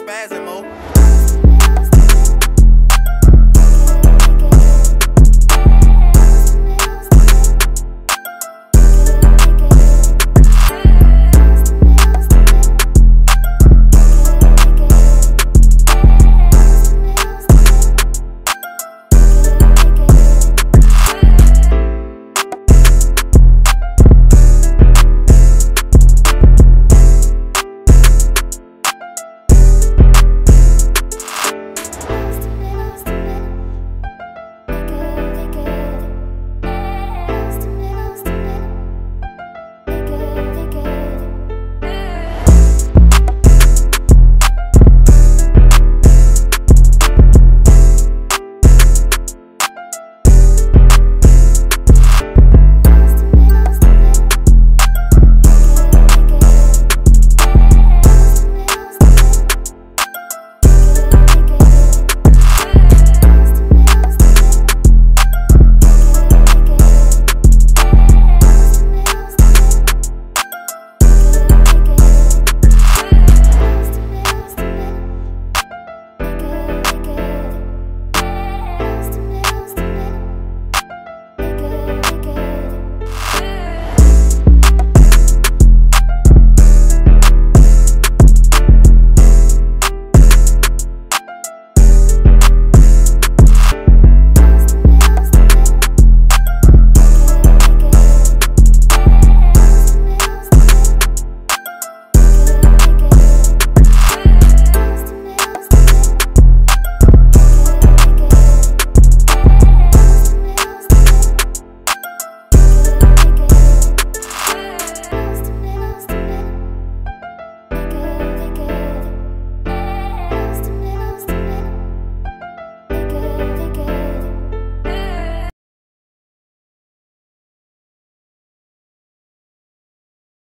spasm, oh.